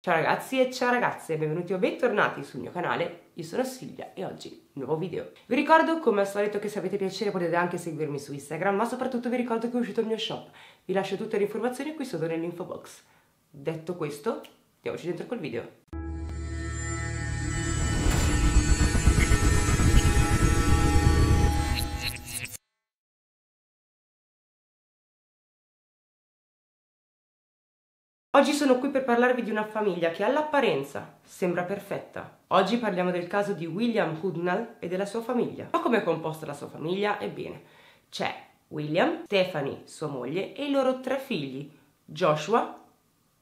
Ciao ragazzi e ciao ragazze, benvenuti o bentornati sul mio canale, io sono Silvia e oggi nuovo video. Vi ricordo come al solito che se avete piacere potete anche seguirmi su Instagram, ma soprattutto vi ricordo che è uscito il mio shop, vi lascio tutte le informazioni qui sotto nell'info box. Detto questo, andiamoci dentro col video. Oggi sono qui per parlarvi di una famiglia che all'apparenza sembra perfetta. Oggi parliamo del caso di William Hudnall e della sua famiglia. Ma come è composta la sua famiglia? Ebbene, c'è William, Stephanie, sua moglie, e i loro tre figli, Joshua,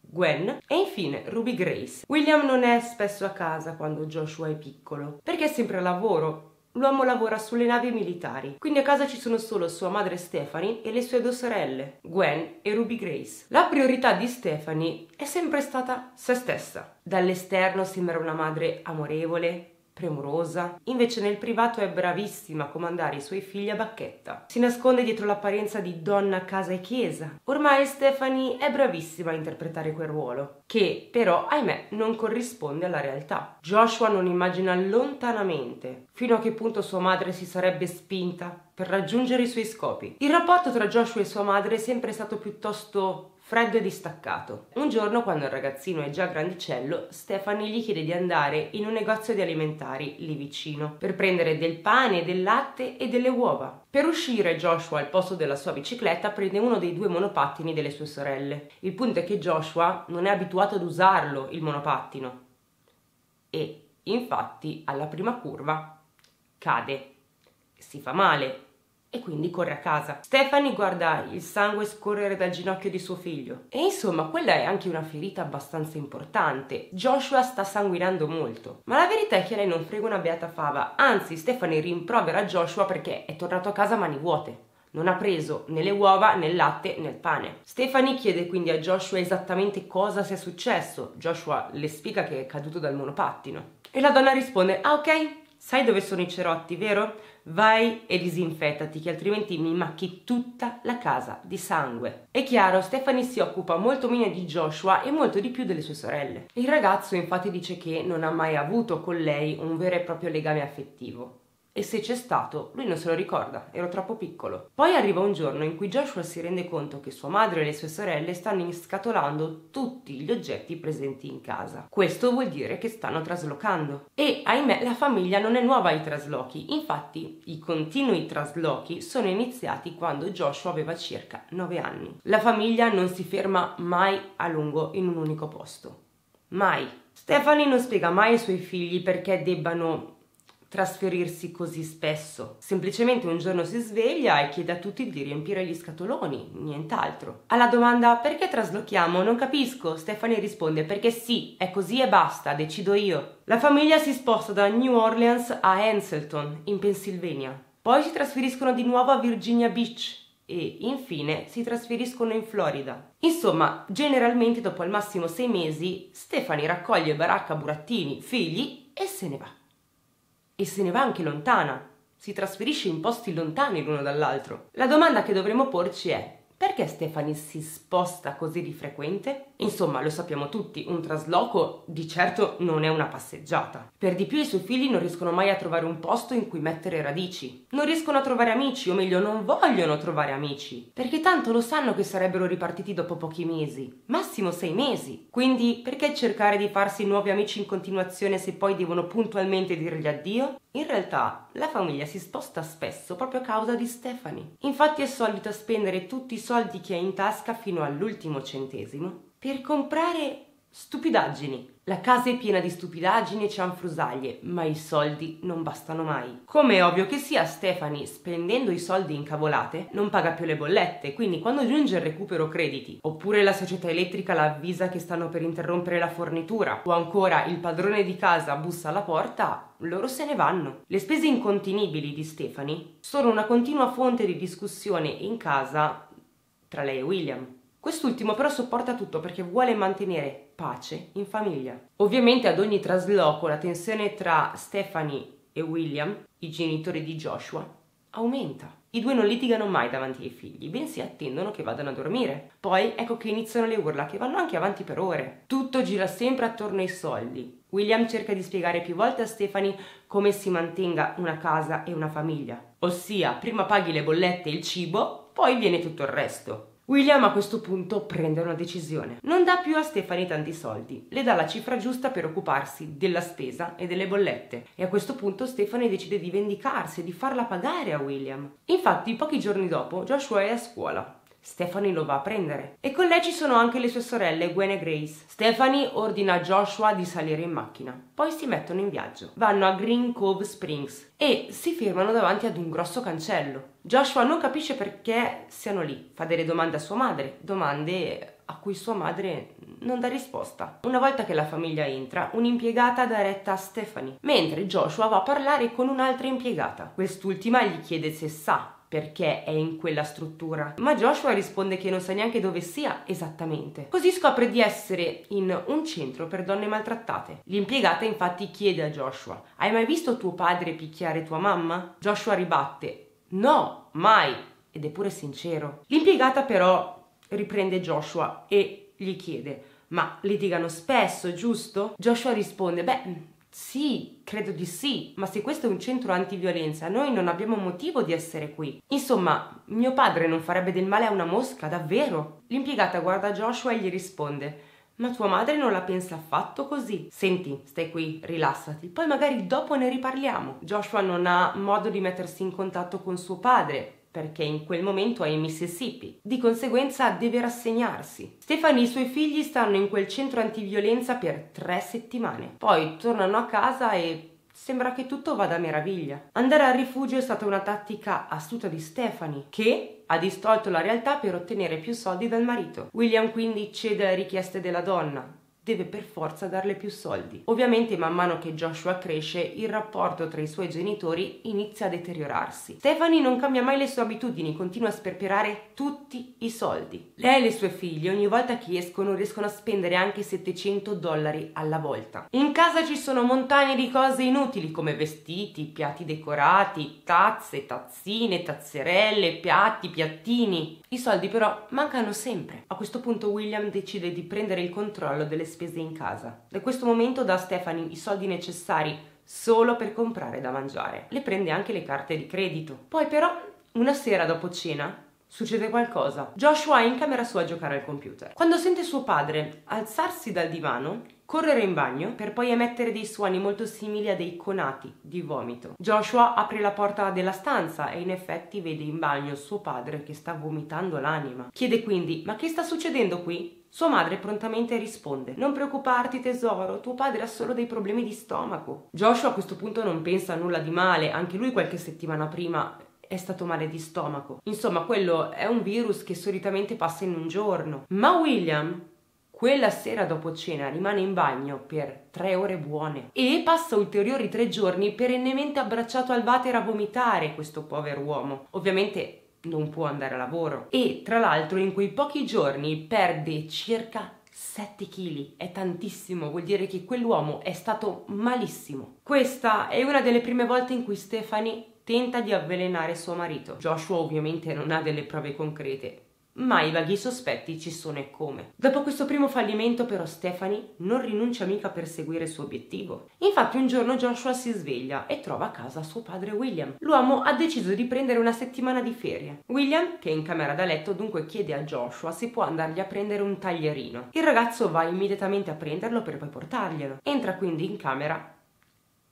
Gwen e infine Ruby Grace. William non è spesso a casa quando Joshua è piccolo, perché è sempre a lavoro. L'uomo lavora sulle navi militari, quindi a casa ci sono solo sua madre Stephanie e le sue due sorelle, Gwen e Ruby Grace. La priorità di Stephanie è sempre stata se stessa. Dall'esterno sembra una madre amorevole, premurosa, invece nel privato è bravissima a comandare i suoi figli a bacchetta. Si nasconde dietro l'apparenza di donna, casa e chiesa. Ormai Stephanie è bravissima a interpretare quel ruolo, che però, ahimè, non corrisponde alla realtà. Joshua non immagina lontanamente fino a che punto sua madre si sarebbe spinta per raggiungere i suoi scopi. Il rapporto tra Joshua e sua madre è sempre stato piuttosto freddo e distaccato. Un giorno, quando il ragazzino è già grandicello, Stephanie gli chiede di andare in un negozio di alimentari lì vicino per prendere del pane, del latte e delle uova. Per uscire, Joshua, al posto della sua bicicletta, prende uno dei due monopattini delle sue sorelle. Il punto è che Joshua non è abituato ad usarlo, il monopattino, e infatti alla prima curva cade, si fa male e quindi corre a casa. Stephanie guarda il sangue scorrere dal ginocchio di suo figlio e insomma quella è anche una ferita abbastanza importante. Joshua sta sanguinando molto, ma la verità è che lei non frega una beata fava, anzi Stephanie rimprovera Joshua perché è tornato a casa a mani vuote. Non ha preso né le uova, né il latte, né il pane. Stephanie chiede quindi a Joshua esattamente cosa sia successo. Joshua le spiega che è caduto dal monopattino e la donna risponde: ah ok, sai dove sono i cerotti, vero? Vai e disinfettati, che altrimenti mi macchi tutta la casa di sangue. È chiaro, Stephanie si occupa molto meno di Joshua e molto di più delle sue sorelle. Il ragazzo infatti dice che non ha mai avuto con lei un vero e proprio legame affettivo. E se c'è stato, lui non se lo ricorda, ero troppo piccolo. Poi arriva un giorno in cui Joshua si rende conto che sua madre e le sue sorelle stanno inscatolando tutti gli oggetti presenti in casa. Questo vuol dire che stanno traslocando. E ahimè la famiglia non è nuova ai traslochi, infatti i continui traslochi sono iniziati quando Joshua aveva circa 9 anni. La famiglia non si ferma mai a lungo in un unico posto. Mai. Stephanie non spiega mai ai suoi figli perché debbano trasferirsi così spesso. Semplicemente un giorno si sveglia e chiede a tutti di riempire gli scatoloni, nient'altro. Alla domanda perché traslochiamo? Non capisco, Stephanie risponde: perché sì, è così e basta, decido io. La famiglia si sposta da New Orleans a Anselton, in Pennsylvania. Poi si trasferiscono di nuovo a Virginia Beach e infine si trasferiscono in Florida. Insomma, generalmente dopo al massimo 6 mesi Stephanie raccoglie baracca, burattini, figli e se ne va. E se ne va anche lontana, si trasferisce in posti lontani l'uno dall'altro. La domanda che dovremmo porci è: perché Stephanie si sposta così di frequente? Insomma, lo sappiamo tutti, un trasloco di certo non è una passeggiata. Per di più i suoi figli non riescono mai a trovare un posto in cui mettere radici. Non riescono a trovare amici, o meglio non vogliono trovare amici, perché tanto lo sanno che sarebbero ripartiti dopo pochi mesi, massimo 6 mesi. Quindi perché cercare di farsi nuovi amici in continuazione se poi devono puntualmente dirgli addio? In realtà la famiglia si sposta spesso proprio a causa di Stephanie. Infatti è solita spendere tutti i soldi che ha in tasca fino all'ultimo centesimo per comprare stupidaggini. La casa è piena di stupidaggini e cianfrusaglie, ma i soldi non bastano mai. Come è ovvio che sia, Stephanie, spendendo i soldi in cavolate, non paga più le bollette, quindi quando giunge il recupero crediti, oppure la società elettrica la avvisa che stanno per interrompere la fornitura, o ancora il padrone di casa bussa alla porta, loro se ne vanno. Le spese incontenibili di Stephanie sono una continua fonte di discussione in casa tra lei e William. Quest'ultimo però sopporta tutto perché vuole mantenere pace in famiglia. Ovviamente ad ogni trasloco la tensione tra Stephanie e William, i genitori di Joshua, aumenta. I due non litigano mai davanti ai figli, bensì attendono che vadano a dormire. Poi ecco che iniziano le urla, che vanno anche avanti per ore. Tutto gira sempre attorno ai soldi. William cerca di spiegare più volte a Stephanie come si mantenga una casa e una famiglia. Ossia, prima paghi le bollette e il cibo, poi viene tutto il resto. William a questo punto prende una decisione. Non dà più a Stephanie tanti soldi, le dà la cifra giusta per occuparsi della spesa e delle bollette. E a questo punto Stephanie decide di vendicarsi e di farla pagare a William. Infatti, pochi giorni dopo, Joshua è a scuola. Stephanie lo va a prendere. E con lei ci sono anche le sue sorelle, Gwen e Grace. Stephanie ordina a Joshua di salire in macchina. Poi si mettono in viaggio. Vanno a Green Cove Springs e si fermano davanti ad un grosso cancello. Joshua non capisce perché siano lì. Fa delle domande a sua madre, domande a cui sua madre non dà risposta. Una volta che la famiglia entra, un'impiegata dà retta a Stephanie, mentre Joshua va a parlare con un'altra impiegata. Quest'ultima gli chiede se sa perché è in quella struttura, ma Joshua risponde che non sa neanche dove sia esattamente. Così scopre di essere in un centro per donne maltrattate. L'impiegata infatti chiede a Joshua: "Hai mai visto tuo padre picchiare tua mamma?" Joshua ribatte: "No, mai", ed è pure sincero. L'impiegata però riprende Joshua e gli chiede: "Ma litigano spesso, giusto?" Joshua risponde: "Beh, sì, credo di sì, ma se questo è un centro antiviolenza, noi non abbiamo motivo di essere qui. Insomma, mio padre non farebbe del male a una mosca, davvero?" L'impiegata guarda Joshua e gli risponde: "Ma tua madre non la pensa affatto così. Senti, stai qui, rilassati, poi magari dopo ne riparliamo." Joshua non ha modo di mettersi in contatto con suo padre, perché in quel momento è in Mississippi. Di conseguenza deve rassegnarsi. Stephanie e i suoi figli stanno in quel centro antiviolenza per 3 settimane. Poi tornano a casa e sembra che tutto vada a meraviglia. Andare al rifugio è stata una tattica astuta di Stephanie, che ha distolto la realtà per ottenere più soldi dal marito. William quindi cede alle richieste della donna. Deve per forza darle più soldi. Ovviamente man mano che Joshua cresce, il rapporto tra i suoi genitori inizia a deteriorarsi. Stephanie non cambia mai le sue abitudini, continua a sperperare tutti i soldi. Lei e le sue figlie ogni volta che escono riescono a spendere anche $700 alla volta. In casa ci sono montagne di cose inutili come vestiti, piatti decorati, tazze, tazzine, tazzerelle, piatti, piattini. I soldi però mancano sempre. A questo punto William decide di prendere il controllo delle spese in casa. Da questo momento dà a Stephanie i soldi necessari solo per comprare da mangiare. Le prende anche le carte di credito. Poi però, una sera dopo cena, succede qualcosa. Joshua è in camera sua a giocare al computer, quando sente suo padre alzarsi dal divano, correre in bagno, per poi emettere dei suoni molto simili a dei conati di vomito. Joshua apre la porta della stanza e in effetti vede in bagno suo padre che sta vomitando l'anima. Chiede quindi: "Ma che sta succedendo qui?" Sua madre prontamente risponde: "Non preoccuparti tesoro, tuo padre ha solo dei problemi di stomaco." Joshua a questo punto non pensa a nulla di male, anche lui qualche settimana prima è stato male di stomaco. Insomma, quello è un virus che solitamente passa in un giorno. Ma William quella sera dopo cena rimane in bagno per 3 ore buone e passa ulteriori 3 giorni perennemente abbracciato al water a vomitare. Questo povero uomo ovviamente non può andare a lavoro e tra l'altro in quei pochi giorni perde circa 7 kg, è tantissimo, vuol dire che quell'uomo è stato malissimo. Questa è una delle prime volte in cui Stephanie tenta di avvelenare suo marito. Joshua ovviamente non ha delle prove concrete, ma i vaghi sospetti ci sono e come. Dopo questo primo fallimento però Stephanie non rinuncia mica a perseguire il suo obiettivo. Infatti un giorno Joshua si sveglia e trova a casa suo padre William. L'uomo ha deciso di prendere una settimana di ferie. William, che è in camera da letto, dunque chiede a Joshua se può andargli a prendere un taglierino. Il ragazzo va immediatamente a prenderlo per poi portarglielo. Entra quindi in camera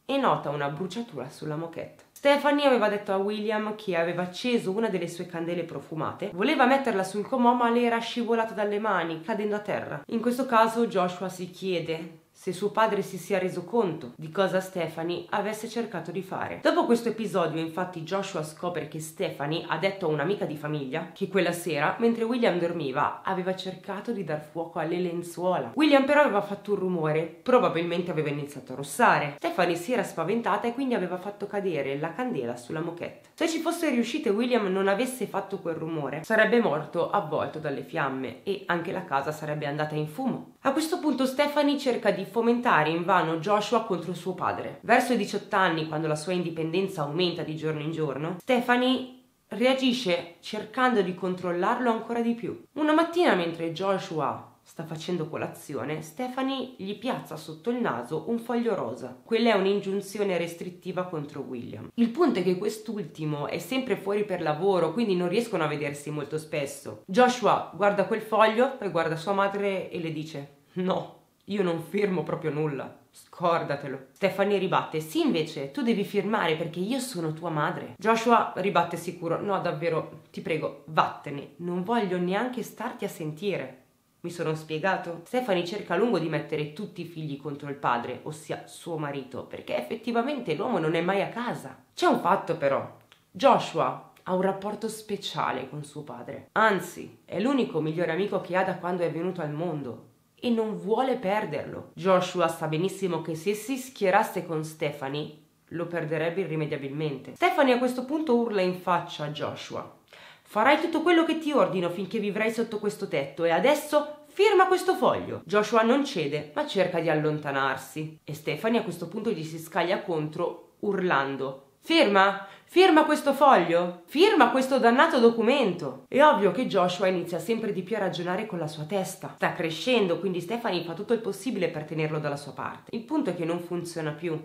e nota una bruciatura sulla moquette. Stephanie aveva detto a William che aveva acceso una delle sue candele profumate, voleva metterla sul comò ma le era scivolata dalle mani cadendo a terra. In questo caso Joshua si chiede se suo padre si sia reso conto di cosa Stephanie avesse cercato di fare. Dopo questo episodio infatti Joshua scopre che Stephanie ha detto a un'amica di famiglia che quella sera, mentre William dormiva, aveva cercato di dar fuoco alle lenzuola. William però aveva fatto un rumore, probabilmente aveva iniziato a russare. Stephanie si era spaventata e quindi aveva fatto cadere la candela sulla moquette. Se ci fosse riuscita e William non avesse fatto quel rumore, sarebbe morto avvolto dalle fiamme e anche la casa sarebbe andata in fumo. A questo punto Stephanie cerca di fomentare invano Joshua contro suo padre. Verso i 18 anni, quando la sua indipendenza aumenta di giorno in giorno, Stephanie reagisce cercando di controllarlo ancora di più. Una mattina, mentre Joshua sta facendo colazione, Stephanie gli piazza sotto il naso un foglio rosa. Quella è un'ingiunzione restrittiva contro William. Il punto è che quest'ultimo è sempre fuori per lavoro, quindi non riescono a vedersi molto spesso. Joshua guarda quel foglio, poi guarda sua madre e le dice: "No, io non firmo proprio nulla, scordatelo." Stephanie ribatte: "Sì, invece, tu devi firmare perché io sono tua madre." Joshua ribatte sicuro: "No, davvero, ti prego, vattene, non voglio neanche starti a sentire." Mi sono spiegato? Stephanie cerca a lungo di mettere tutti i figli contro il padre, ossia suo marito, perché effettivamente l'uomo non è mai a casa. C'è un fatto però: Joshua ha un rapporto speciale con suo padre, anzi è l'unico migliore amico che ha da quando è venuto al mondo e non vuole perderlo. Joshua sa benissimo che se si schierasse con Stephanie lo perderebbe irrimediabilmente. Stephanie a questo punto urla in faccia a Joshua: "Farai tutto quello che ti ordino finché vivrai sotto questo tetto e adesso firma questo foglio." Joshua non cede, ma cerca di allontanarsi e Stephanie a questo punto gli si scaglia contro urlando: "Firma! Firma questo foglio! Firma questo dannato documento!" È ovvio che Joshua inizia sempre di più a ragionare con la sua testa. Sta crescendo, quindi Stephanie fa tutto il possibile per tenerlo dalla sua parte. Il punto è che non funziona più,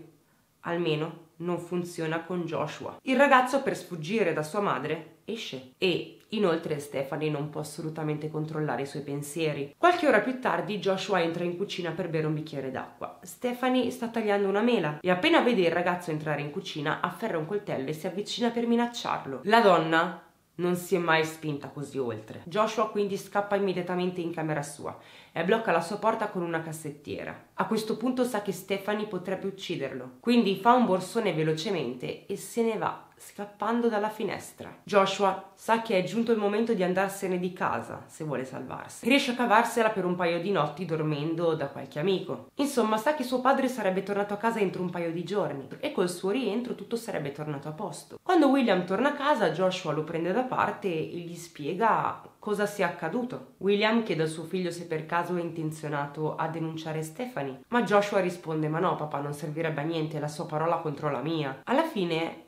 almeno non funziona con Joshua. Il ragazzo, per sfuggire da sua madre, esce e inoltre Stephanie non può assolutamente controllare i suoi pensieri. Qualche ora più tardi Joshua entra in cucina per bere un bicchiere d'acqua. Stephanie sta tagliando una mela e appena vede il ragazzo entrare in cucina afferra un coltello e si avvicina per minacciarlo. La donna non si è mai spinta così oltre. Joshua quindi scappa immediatamente in camera sua e blocca la sua porta con una cassettiera. A questo punto sa che Stephanie potrebbe ucciderlo, quindi fa un borsone velocemente e se ne va, scappando dalla finestra. Joshua sa che è giunto il momento di andarsene di casa se vuole salvarsi. Riesce a cavarsela per un paio di notti dormendo da qualche amico. Insomma, sa che suo padre sarebbe tornato a casa entro un paio di giorni e col suo rientro tutto sarebbe tornato a posto. Quando William torna a casa, Joshua lo prende da parte e gli spiega cosa sia accaduto. William chiede al suo figlio se per caso è intenzionato a denunciare Stephanie, ma Joshua risponde: "Ma no, papà, non servirebbe a niente, la sua parola contro la mia." Alla fine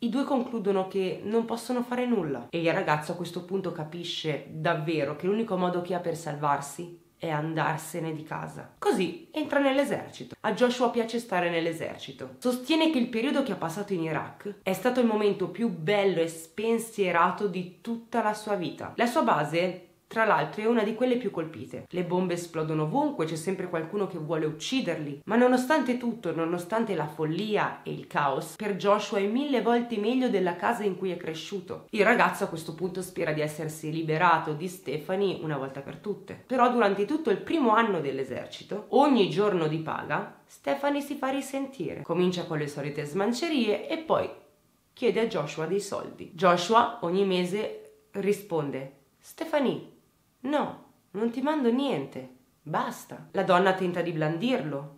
i due concludono che non possono fare nulla e il ragazzo a questo punto capisce davvero che l'unico modo che ha per salvarsi è andarsene di casa. Così entra nell'esercito. A Joshua piace stare nell'esercito. Sostiene che il periodo che ha passato in Iraq è stato il momento più bello e spensierato di tutta la sua vita. La sua base, tra l'altro, è una di quelle più colpite. Le bombe esplodono ovunque, c'è sempre qualcuno che vuole ucciderli. Ma nonostante tutto, nonostante la follia e il caos, per Joshua è 1000 volte meglio della casa in cui è cresciuto. Il ragazzo a questo punto spera di essersi liberato di Stephanie una volta per tutte. Però durante tutto il primo anno dell'esercito, ogni giorno di paga, Stephanie si fa risentire. Comincia con le solite smancerie e poi chiede a Joshua dei soldi. Joshua ogni mese risponde: "Stephanie, no, non ti mando niente, basta." La donna tenta di blandirlo,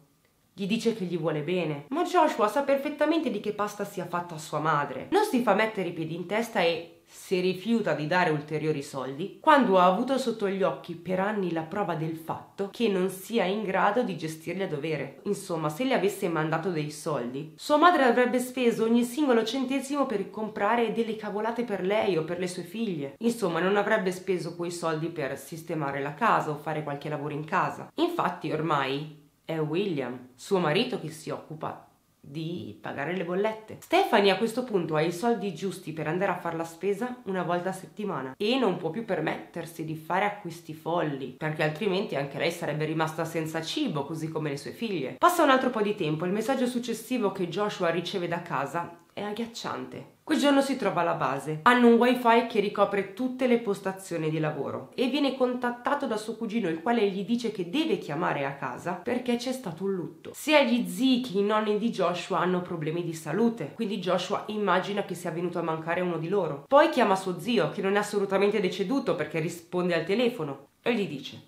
gli dice che gli vuole bene, ma Joshua sa perfettamente di che pasta sia fatta sua madre. Non si fa mettere i piedi in testa e si rifiuta di dare ulteriori soldi quando ha avuto sotto gli occhi per anni la prova del fatto che non sia in grado di gestirli a dovere. Insomma, se le avesse mandato dei soldi, sua madre avrebbe speso ogni singolo centesimo per comprare delle cavolate per lei o per le sue figlie. Insomma, non avrebbe speso quei soldi per sistemare la casa o fare qualche lavoro in casa. Infatti, ormai è William, suo marito, che si occupa di pagare le bollette. Stephanie a questo punto ha i soldi giusti per andare a fare la spesa una volta a settimana e non può più permettersi di fare acquisti folli, perché altrimenti anche lei sarebbe rimasta senza cibo, così come le sue figlie. Passa un altro po' di tempo. Il messaggio successivo che Joshua riceve da casa è agghiacciante. Quel giorno si trova alla base. Hanno un wifi che ricopre tutte le postazioni di lavoro e viene contattato da suo cugino, il quale gli dice che deve chiamare a casa perché c'è stato un lutto. Sia gli zii che i nonni di Joshua hanno problemi di salute, quindi Joshua immagina che sia venuto a mancare uno di loro. Poi chiama suo zio, che non è assolutamente deceduto perché risponde al telefono, e gli dice: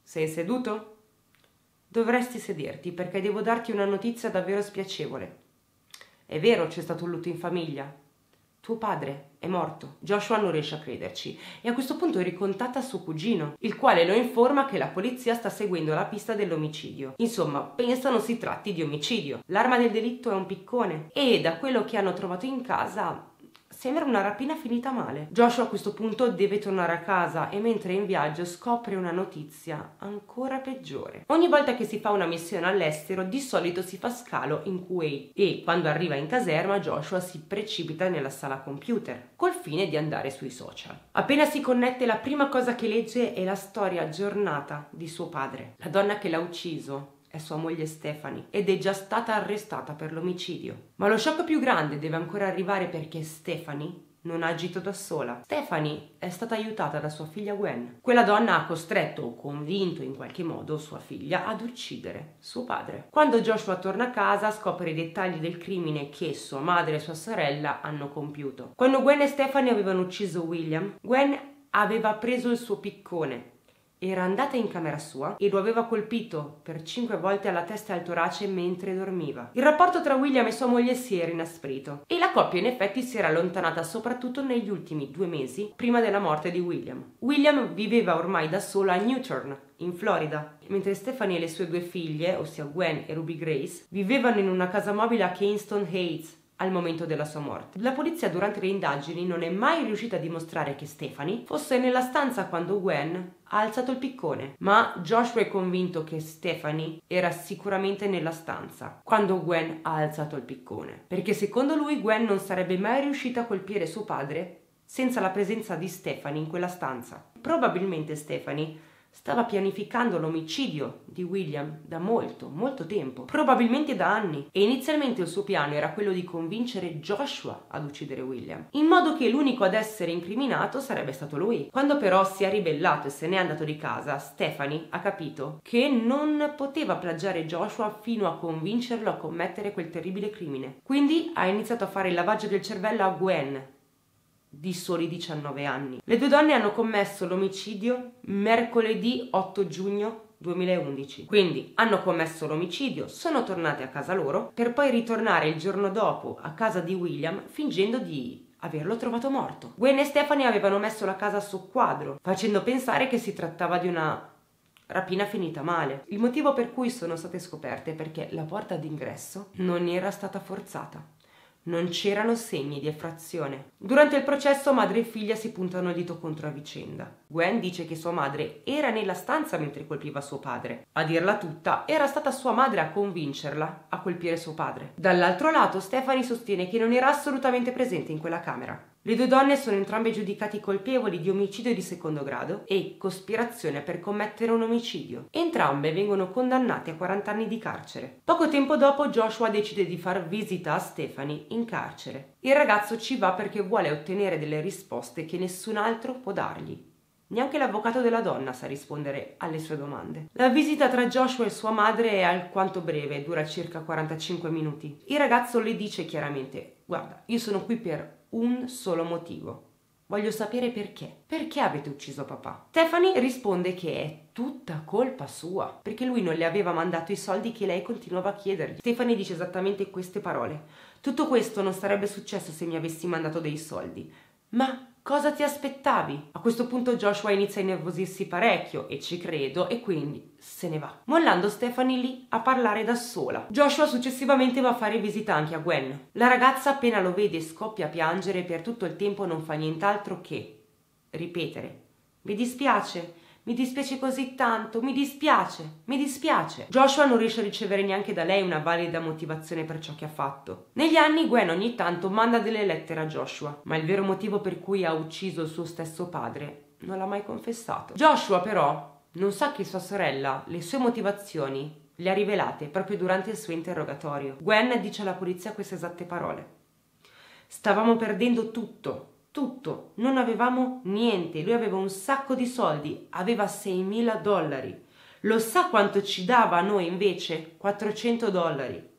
"Sei seduto? Dovresti sederti perché devo darti una notizia davvero spiacevole. È vero, c'è stato un lutto in famiglia. Tuo padre è morto." Joshua non riesce a crederci e a questo punto ricontatta suo cugino, il quale lo informa che la polizia sta seguendo la pista dell'omicidio. Insomma, pensano si tratti di omicidio. L'arma del delitto è un piccone e da quello che hanno trovato in casa Sembra una rapina finita male. Joshua a questo punto deve tornare a casa e mentre è in viaggio scopre una notizia ancora peggiore. Ogni volta che si fa una missione all'estero di solito si fa scalo in Kuwait e quando arriva in caserma Joshua si precipita nella sala computer col fine di andare sui social. Appena si connette la prima cosa che legge è la storia aggiornata di suo padre. La donna che l'ha ucciso è sua moglie Stephanie ed è già stata arrestata per l'omicidio. Ma lo shock più grande deve ancora arrivare perché Stephanie non ha agito da sola. Stephanie è stata aiutata da sua figlia Gwen. Quella donna ha costretto o convinto in qualche modo sua figlia ad uccidere suo padre. Quando Joshua torna a casa scopre i dettagli del crimine che sua madre e sua sorella hanno compiuto. Quando Gwen e Stephanie avevano ucciso William, Gwen aveva preso il suo piccone, era andata in camera sua e lo aveva colpito per 5 volte alla testa e al torace mentre dormiva. Il rapporto tra William e sua moglie si era inasprito e la coppia in effetti si era allontanata soprattutto negli ultimi 2 mesi prima della morte di William. William viveva ormai da sola a Newtown, in Florida, mentre Stephanie e le sue 2 figlie, ossia Gwen e Ruby Grace, vivevano in una casa mobile a Kingston Heights al momento della sua morte. La polizia durante le indagini non è mai riuscita a dimostrare che Stephanie fosse nella stanza quando Gwen ha alzato il piccone, ma Joshua è convinto che Stephanie era sicuramente nella stanza quando Gwen ha alzato il piccone, perché secondo lui Gwen non sarebbe mai riuscita a colpire suo padre senza la presenza di Stephanie in quella stanza. Probabilmente Stephanie stava pianificando l'omicidio di William da molto, molto tempo, probabilmente da anni, e inizialmente il suo piano era quello di convincere Joshua ad uccidere William, in modo che l'unico ad essere incriminato sarebbe stato lui. Quando però si è ribellato e se n'è andato di casa, Stephanie ha capito che non poteva plagiare Joshua fino a convincerlo a commettere quel terribile crimine. Quindi ha iniziato a fare il lavaggio del cervello a Gwen, di soli 19 anni. Le 2 donne hanno commesso l'omicidio mercoledì 8 giugno 2011. Quindi hanno commesso l'omicidio, sono tornate a casa loro per poi ritornare il giorno dopo a casa di William fingendo di averlo trovato morto. Gwen e Stephanie avevano messo la casa a soqquadro, facendo pensare che si trattava di una rapina finita male. Il motivo per cui sono state scoperte è perché la porta d'ingresso non era stata forzata. Non c'erano segni di effrazione. Durante il processo madre e figlia si puntano il dito contro a vicenda. Gwen dice che sua madre era nella stanza mentre colpiva suo padre. A dirla tutta, era stata sua madre a convincerla a colpire suo padre. Dall'altro lato, Stephanie sostiene che non era assolutamente presente in quella camera. Le 2 donne sono entrambe giudicate colpevoli di omicidio di secondo grado e cospirazione per commettere un omicidio. Entrambe vengono condannate a 40 anni di carcere. Poco tempo dopo Joshua decide di far visita a Stephanie in carcere. Il ragazzo ci va perché vuole ottenere delle risposte che nessun altro può dargli. Neanche l'avvocato della donna sa rispondere alle sue domande. La visita tra Joshua e sua madre è alquanto breve, dura circa 45 minuti. Il ragazzo le dice chiaramente: "Guarda, io sono qui per un solo motivo. Voglio sapere perché. Perché avete ucciso papà?" Stephanie risponde che è tutta colpa sua, perché lui non le aveva mandato i soldi che lei continuava a chiedergli. Stephanie dice esattamente queste parole: "Tutto questo non sarebbe successo se mi avessi mandato dei soldi. Ma cosa ti aspettavi?" A questo punto Joshua inizia a innervosirsi parecchio, e ci credo, e quindi se ne va, mollando Stephanie lì a parlare da sola. Joshua successivamente va a fare visita anche a Gwen. La ragazza appena lo vede scoppia a piangere e per tutto il tempo non fa nient'altro che ripetere: mi dispiace così tanto, mi dispiace." Joshua non riesce a ricevere neanche da lei una valida motivazione per ciò che ha fatto. Negli anni Gwen ogni tanto manda delle lettere a Joshua, ma il vero motivo per cui ha ucciso il suo stesso padre non l'ha mai confessato. Joshua però non sa che sua sorella le sue motivazioni le ha rivelate proprio durante il suo interrogatorio. Gwen dice alla polizia queste esatte parole: "Stavamo perdendo tutto. Tutto, non avevamo niente, lui aveva un sacco di soldi, aveva $6.000, lo sa quanto ci dava a noi invece? $400.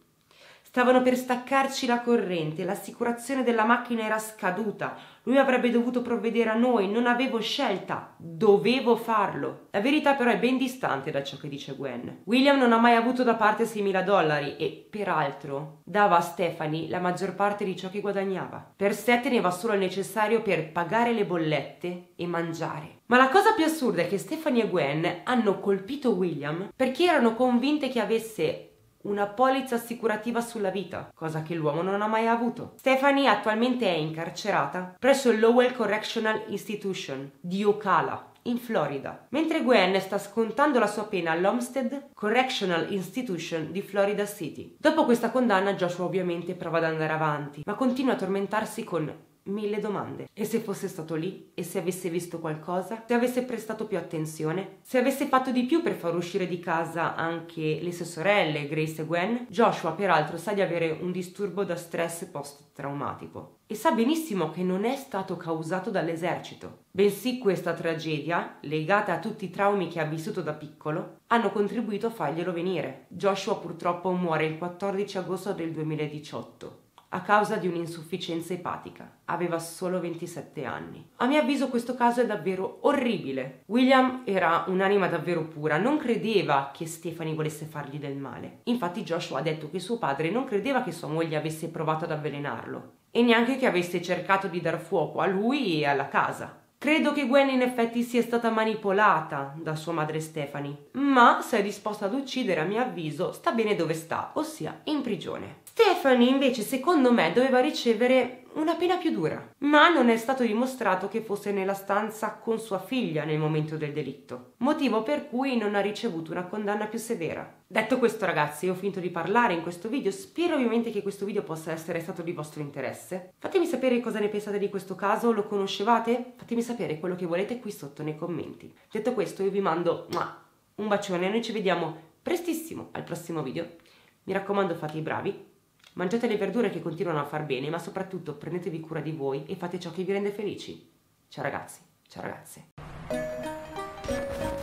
Stavano per staccarci la corrente, l'assicurazione della macchina era scaduta, lui avrebbe dovuto provvedere a noi, non avevo scelta, dovevo farlo." La verità però è ben distante da ciò che dice Gwen. William non ha mai avuto da parte $6.000 e, peraltro, dava a Stephanie la maggior parte di ciò che guadagnava. Per sé teneva solo il necessario per pagare le bollette e mangiare. Ma la cosa più assurda è che Stephanie e Gwen hanno colpito William perché erano convinte che avesse una polizza assicurativa sulla vita, cosa che l'uomo non ha mai avuto. Stephanie attualmente è incarcerata presso il Lowell Correctional Institution di Ocala, in Florida, mentre Gwen sta scontando la sua pena all'Homestead Correctional Institution di Florida City. Dopo questa condanna Joshua ovviamente prova ad andare avanti, ma continua a tormentarsi con mille domande. E se fosse stato lì? E se avesse visto qualcosa? Se avesse prestato più attenzione? Se avesse fatto di più per far uscire di casa anche le sue sorelle, Grace e Gwen? Joshua peraltro sa di avere un disturbo da stress post-traumatico e sa benissimo che non è stato causato dall'esercito, bensì questa tragedia, legata a tutti i traumi che ha vissuto da piccolo, hanno contribuito a farglielo venire. Joshua purtroppo muore il 14 agosto del 2018. A causa di un'insufficienza epatica. Aveva solo 27 anni. A mio avviso questo caso è davvero orribile. William era un'anima davvero pura, non credeva che Stephanie volesse fargli del male. Infatti Joshua ha detto che suo padre non credeva che sua moglie avesse provato ad avvelenarlo e neanche che avesse cercato di dar fuoco a lui e alla casa. Credo che Gwen in effetti sia stata manipolata da sua madre Stephanie, ma se è disposta ad uccidere, a mio avviso, sta bene dove sta, ossia in prigione. Stephanie invece, secondo me, doveva ricevere una pena più dura, ma non è stato dimostrato che fosse nella stanza con sua figlia nel momento del delitto, motivo per cui non ha ricevuto una condanna più severa. Detto questo ragazzi, io ho finito di parlare in questo video, spero ovviamente che questo video possa essere stato di vostro interesse. Fatemi sapere cosa ne pensate di questo caso, lo conoscevate? Fatemi sapere quello che volete qui sotto nei commenti. Detto questo io vi mando un bacione e noi ci vediamo prestissimo al prossimo video. Mi raccomando, fate i bravi. Mangiate le verdure che continuano a far bene, ma soprattutto prendetevi cura di voi e fate ciò che vi rende felici. Ciao ragazzi, ciao ragazze.